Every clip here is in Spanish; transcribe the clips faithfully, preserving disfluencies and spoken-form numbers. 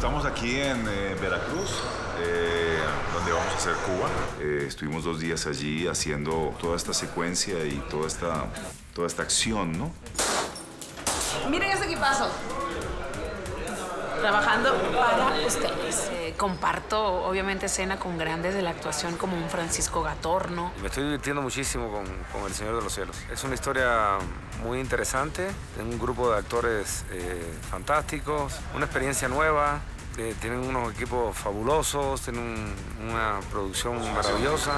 estamos aquí en eh, Veracruz, eh, donde vamos a hacer Cuba. Eh, estuvimos dos días allí haciendo toda esta secuencia y toda esta, toda esta acción, ¿no? Miren ese equipazo. Trabajando para ustedes. Eh, comparto, obviamente, escena con grandes de la actuación como un Francisco Gatorno. Me estoy divirtiendo muchísimo con, con El Señor de los Cielos. Es una historia muy interesante, tiene un grupo de actores eh, fantásticos, una experiencia nueva, eh, tienen unos equipos fabulosos, tienen un, una producción maravillosa.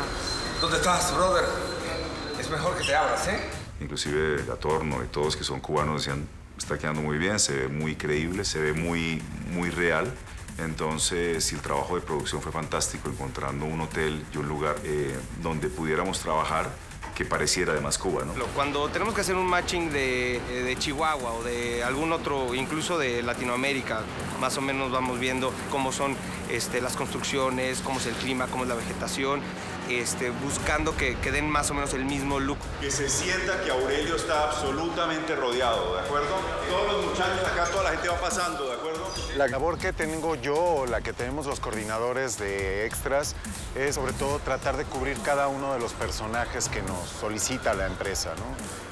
¿Dónde estás, brother? Es mejor que te abras, ¿eh? Inclusive Gatorno y todos que son cubanos decían, está quedando muy bien, se ve muy creíble, se ve muy, muy real. Entonces, el trabajo de producción fue fantástico, encontrando un hotel y un lugar eh, donde pudiéramos trabajar que pareciera además Cuba, ¿no? Cuando tenemos que hacer un matching de, de Chihuahua o de algún otro, incluso de Latinoamérica, más o menos vamos viendo cómo son este, las construcciones, cómo es el clima, cómo es la vegetación, este, buscando que, que den más o menos el mismo look. Que se sienta que Aurelio está absolutamente rodeado, ¿de acuerdo? Todos los muchachos acá, toda la gente va pasando, ¿de acuerdo? La labor que tengo yo, la que tenemos los coordinadores de extras, es sobre todo tratar de cubrir cada uno de los personajes que nos solicita la empresa, ¿no?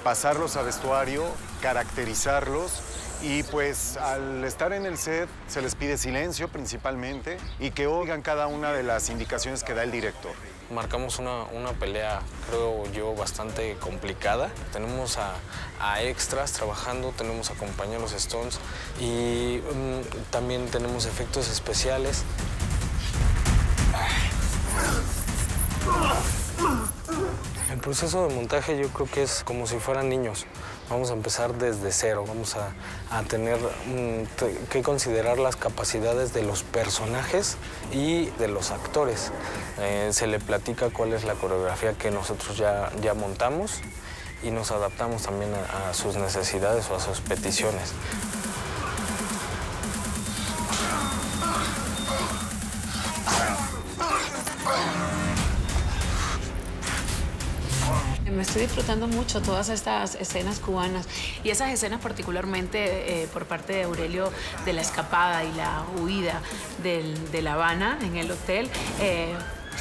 Pasarlos a vestuario, caracterizarlos y pues al estar en el set se les pide silencio principalmente y que oigan cada una de las indicaciones que da el director. Marcamos una, una pelea, creo yo, bastante complicada. Tenemos a, a extras trabajando, tenemos a compañeros Stones y um, también tenemos efectos especiales. El proceso de montaje yo creo que es como si fueran niños. Vamos a empezar desde cero, vamos a, a tener um, que considerar las capacidades de los personajes y de los actores. Eh, se le platica cuál es la coreografía que nosotros ya, ya montamos y nos adaptamos también a, a sus necesidades o a sus peticiones. Me estoy disfrutando mucho todas estas escenas cubanas y esas escenas particularmente eh, por parte de Aurelio de la escapada y la huida del, de La Habana en el hotel eh,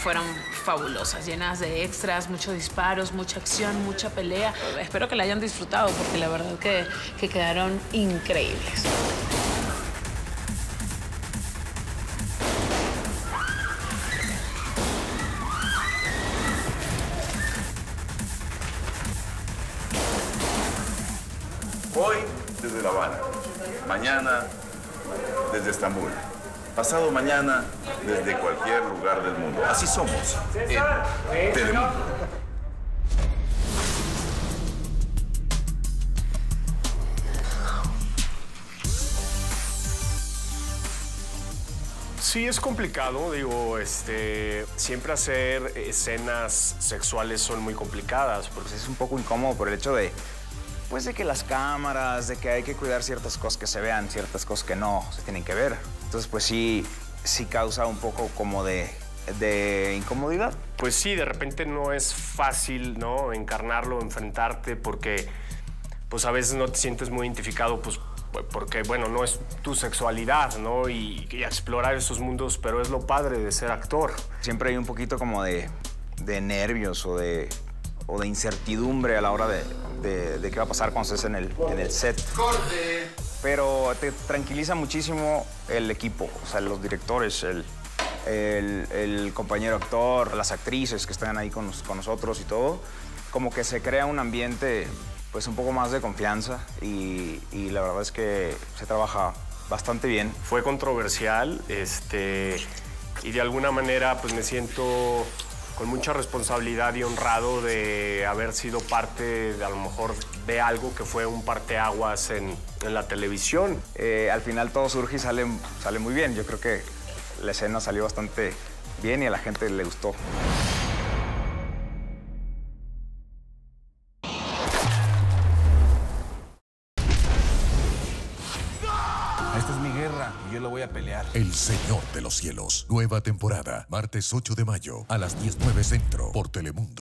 fueron fabulosas, llenas de extras, muchos disparos, mucha acción, mucha pelea. Espero que la hayan disfrutado porque la verdad que, que quedaron increíbles. Hoy desde La Habana, mañana desde Estambul, pasado mañana desde cualquier lugar del mundo. Así somos en Telemundo. Sí, es complicado, digo, este, siempre hacer escenas sexuales son muy complicadas, porque es un poco incómodo por el hecho de... Pues de que las cámaras, de que hay que cuidar ciertas cosas que se vean, ciertas cosas que no se tienen que ver. Entonces, pues sí, sí causa un poco como de, de incomodidad. Pues sí, de repente no es fácil, ¿no? Encarnarlo, enfrentarte, porque pues a veces no te sientes muy identificado, pues porque, bueno, no es tu sexualidad, ¿no? Y, y explorar esos mundos, pero es lo padre de ser actor. Siempre hay un poquito como de, de nervios o de... o de incertidumbre a la hora de, de, de qué va a pasar cuando estés en el, en el set. Corte. Pero te tranquiliza muchísimo el equipo, o sea, los directores, el, el, el compañero actor, las actrices que están ahí con, nos, con nosotros y todo. Como que se crea un ambiente, pues, un poco más de confianza y, y la verdad es que se trabaja bastante bien. Fue controversial, este, y de alguna manera, pues, me siento... con mucha responsabilidad y honrado de haber sido parte, de, a lo mejor, de algo que fue un parteaguas en, en la televisión. Eh, al final todo surge y sale, sale muy bien. Yo creo que la escena salió bastante bien y a la gente le gustó. Esta es mi guerra y yo la voy a pelear. El Señor de los Cielos. Nueva temporada. Martes ocho de mayo a las diez nueve centro por Telemundo.